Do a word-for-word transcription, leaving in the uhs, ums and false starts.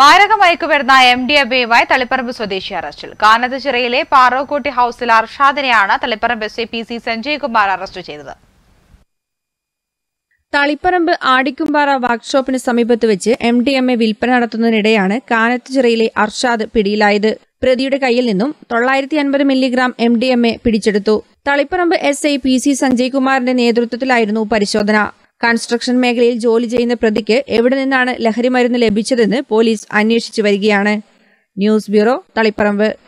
മാരകമയക്കുമരുന്ന് M D എബയുമായി തളിപ്പറമ്പ് സ്വദേശി അറസ്റ്റിൽ. കാനതച്ചിറയിലെ പാറോക്കോട്ടി ഹൌസിൽ അർഷാദിനെയാണ് Taliparamba S I P C Sanjay Kumar arrest ചെയ്തത്. തളിപ്പറമ്പ് ആടിക്കുംപാറ വർക്ക്ഷോപ്പിന് സമീപത്ത് വെച്ച് എം ഡി എം എ വിൽപ്പന നടത്തുന്നതിനിടെയാണ് കാനത്തുചിറയിലെ അർഷാദ് പിടിയിലായത്. പ്രതിയുടെ കയ്യിൽ നിന്നും തൊള്ളായിരത്തി അൻപത് milligram M D M A പിടിച്ചെടുത്തു. Taliparamba S I P C സഞ്ജയ്കുമാറിന്റെ നേതൃത്വത്തിലായിരുന്നു പരിശോധന. കൺസ്ട്രക്ഷൻ മേഖലയിൽ ജോലി ചെയ്യുന്ന പ്രതിക്ക് എവിടെ നിന്നാണ് ലഹരിമരുന്ന് ലഭിച്ചതെന്ന് പോലീസ് അന്വേഷിച്ചു വരികയാണ്. News bureau, Taliparamba.